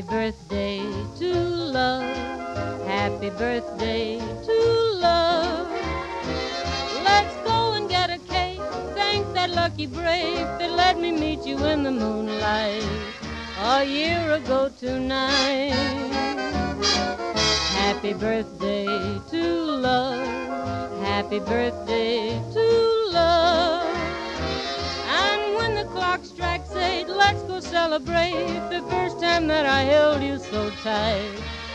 Happy birthday to love, happy birthday to love. Let's go and get a cake, thank that lucky brave that let me meet you in the moonlight a year ago tonight. Happy birthday to love, happy birthday to love. And when the clock strikes 8, let's go celebrate the first time that I held you so tight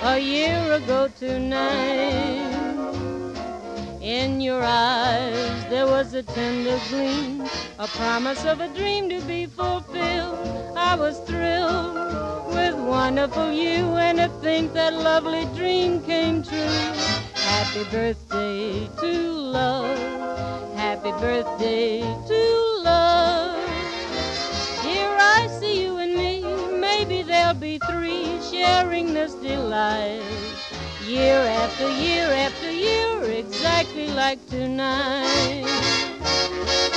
a year ago tonight. In your eyes there was a tender gleam, a promise of a dream to be fulfilled. I was thrilled with wonderful you, and to think that lovely dream came true. Happy birthday to love, happy birthday to love. Here I see you and me, maybe there'll be 3 sharing this delight, year after year after year, exactly like tonight.